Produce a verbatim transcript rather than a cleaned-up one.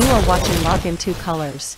You are watching login two colors.